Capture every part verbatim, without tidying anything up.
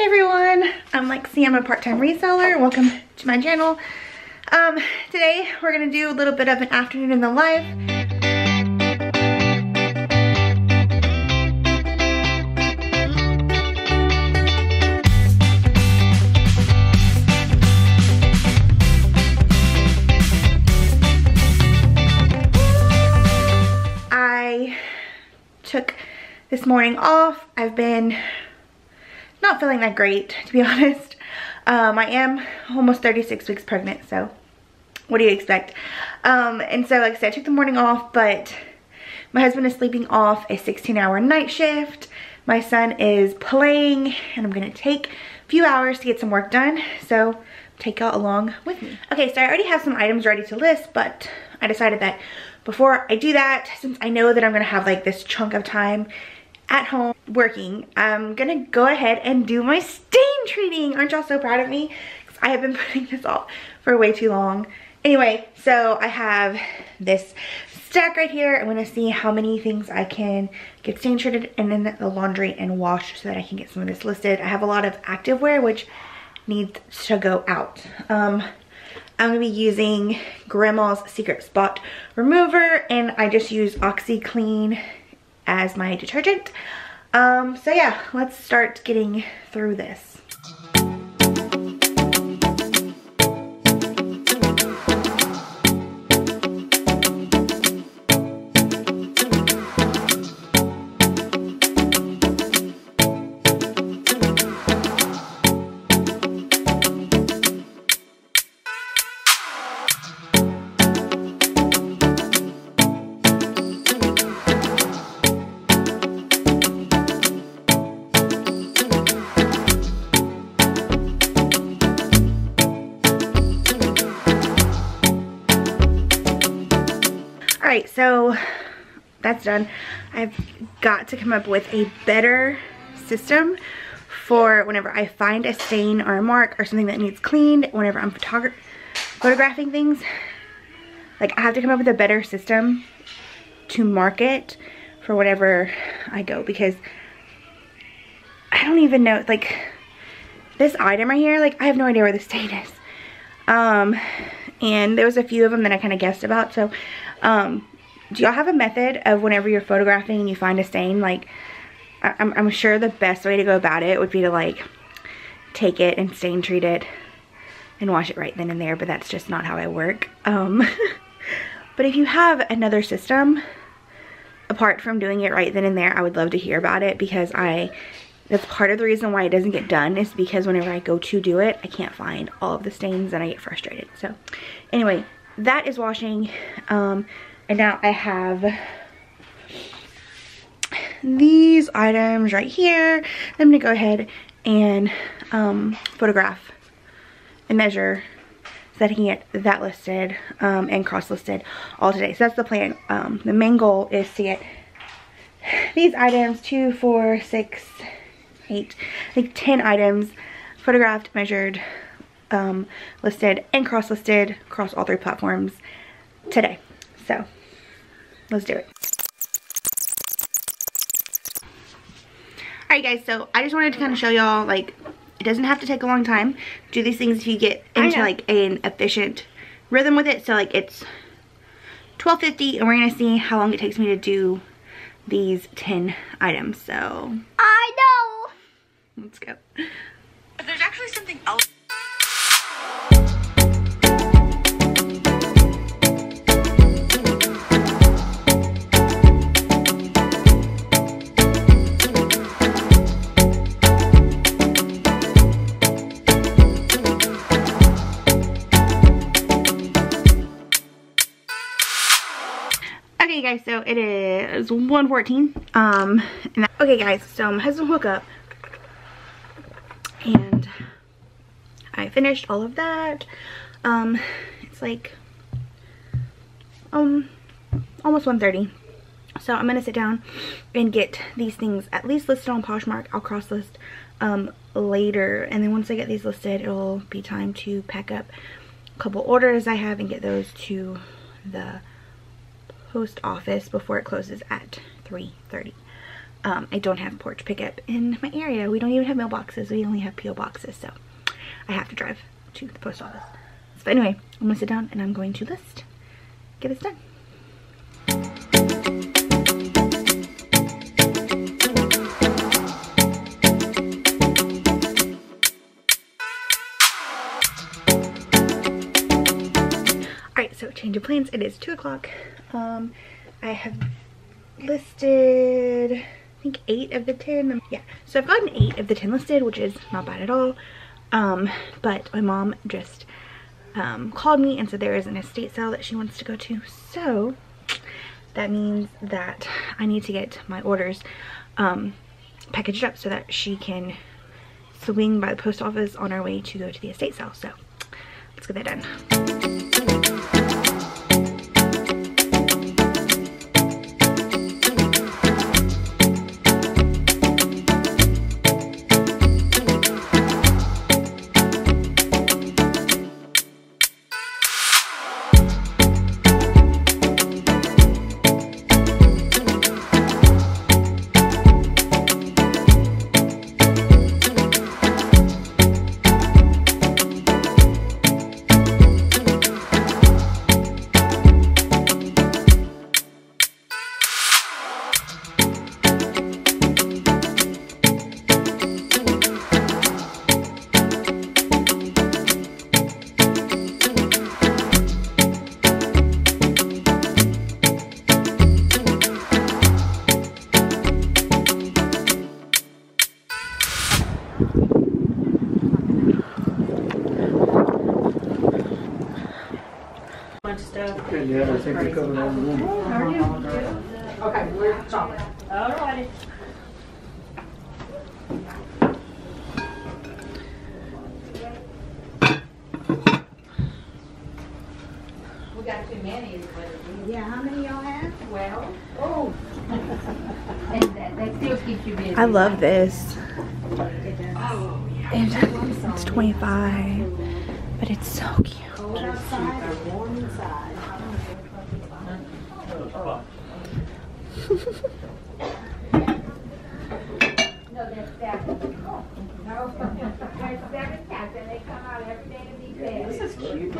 Hey everyone, I'm Lexi, I'm a part-time reseller. Welcome to my channel. Um, today we're gonna do a little bit of an afternoon in the life. I took this morning off. I've been not feeling that great, to be honest. Um, I am almost thirty-six weeks pregnant, so what do you expect? Um, and so, like I said, I took the morning off, but my husband is sleeping off a sixteen hour night shift. My son is playing, and I'm gonna take a few hours to get some work done, so take y'all along with me. Okay, so I already have some items ready to list, but I decided that before I do that, since I know that I'm gonna have like this chunk of time at home working, I'm gonna go ahead and do my stain treating. Aren't y'all so proud of me? Because I have been putting this off for way too long. Anyway, so I have this stack right here. I'm gonna see how many things I can get stain treated and then the laundry and wash so that I can get some of this listed. I have a lot of activewear which needs to go out. Um, I'm gonna be using Grandma's Secret Spot Remover, and I just use OxyClean as my detergent. Um, so yeah, let's start getting through this. Alright, so that's done. I've got to come up with a better system for whenever I find a stain or a mark or something that needs cleaned, whenever I'm photog- photographing things. Like, I have to come up with a better system to mark it for whenever I go, because I don't even know, like, this item right here, like, I have no idea where the stain is. Um, and there was a few of them that I kind of guessed about, so Um, do y'all have a method of whenever you're photographing and you find a stain? Like, I I'm, I'm sure the best way to go about it would be to, like, take it and stain treat it and wash it right then and there, but that's just not how I work. Um, but if you have another system, apart from doing it right then and there, I would love to hear about it, because I, that's part of the reason why it doesn't get done, is because whenever I go to do it, I can't find all of the stains and I get frustrated. So, anyway, that is washing, um, and now I have these items right here. I'm gonna go ahead and um, photograph and measure so that I can get that listed um, and cross-listed all today. So that's the plan. Um, the main goal is to get these items, two, four, six, eight, like ten items photographed, measured, Um, listed and cross-listed across all three platforms today. So let's do it. Alright guys, so I just wanted to kind of show y'all, like, it doesn't have to take a long time. Do these things if you get into like an efficient rhythm with it. So like, it's twelve fifty and we're gonna see how long it takes me to do these ten items. So I know, let's go. There's actually something else. Okay guys, so it is one fourteen. Um, and okay guys, so my husband woke up and I finished all of that. Um, it's like um almost one thirty. So I'm gonna sit down and get these things at least listed on Poshmark. I'll cross list um later, and then once I get these listed, it'll be time to pack up a couple orders I have and get those to the post office before it closes at three thirty. Um, I don't have porch pickup in my area. We don't even have mailboxes. We only have P O boxes, so I have to drive to the post office. But anyway, I'm gonna sit down and I'm going to list, get this done. All right, so change of plans. It is two o'clock. Um, I have listed, I think eight of the ten. Yeah, so I've gotten eight of the ten listed, which is not bad at all. Um, but my mom just um, called me and said there is an estate sale that she wants to go to. So that means that I need to get my orders um, packaged up so that she can swing by the post office on our way to go to the estate sale. So let's get that done. Yeah, I think we covered all the room. How are you? Okay, we're shopping. All righty. We got too many. Yeah, how many y'all have? Well, oh. And that, that still keeps you busy. I love this. It does. Oh, yeah. And it's twenty-five, but it's so cute. Cold outside, warm inside. No, that's that. No, there's seven cats and they come out every day to be fed. This is cute.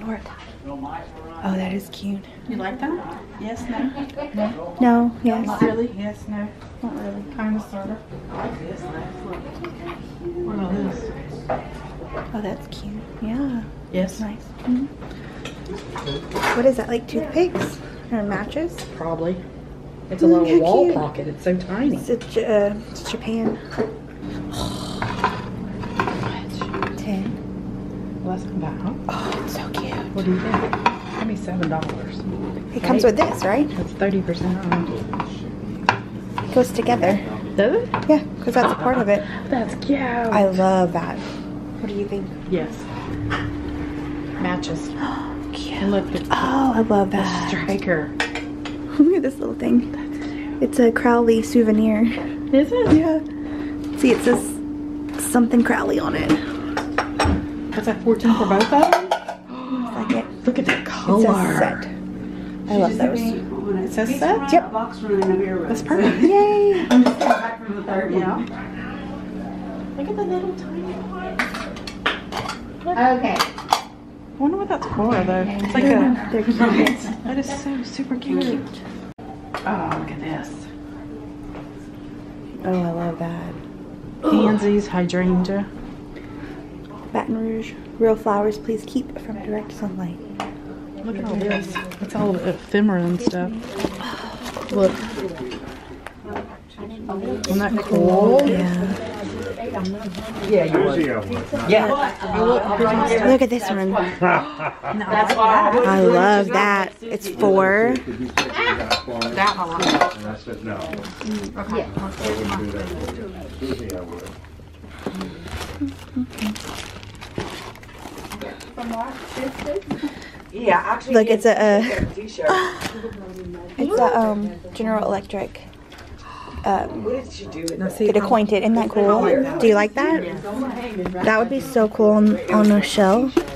North. Oh, that is cute. You like that? Yes, no. No, yes. Not really? Yes, no. Not really. Kind of, sort of. What about this? Oh, that's cute. Yeah. Yes. Nice. Mm-hmm. What is that, like toothpicks or matches? Probably. It's a little mm, wall cute. Pocket. It's so tiny. It's, a, uh, it's Japan. Oh, ten. Well, that's not bad. Oh, it's so cute. What do you think? Give me seven dollars. It right? comes with this, right? That's thirty percent off. It goes together. Does it? Yeah, because that's a part of it. That's cute. I love that. What do you think? Yes. Matches. Cute. Look, oh, I love that. Striker. Look at this little thing. That's cute. It's a Crowley souvenir. Is it? Yeah. See, it says something Crowley on it. That's like fourteen for both of them? I like it. Look at that color. It says set. I love those. It says set? Yep. That's perfect. Yay. I'm just coming back from the third one. Look at the little tiny one. Okay. I wonder what that's for though. It's like yeah, a. They're cute. That is so super cute. cute. Oh, look at this. Oh, I love that. Pansies, hydrangea. Baton Rouge. Real flowers please keep from direct sunlight. Look at all this. It's all ephemera and stuff. Look. Isn't that cool? Yeah. Yeah, you would. Yeah. Look at this one. No, I love that. It's four. That one. And I said no. Okay. I wouldn't do that for you. Susie, I would. From our sisters? Yeah, actually. Look, it's a. It's a um General Electric. Um, what did you do now, see, get acquainted. Isn't that cool? Do you like that? That would be so cool on, on a shelf.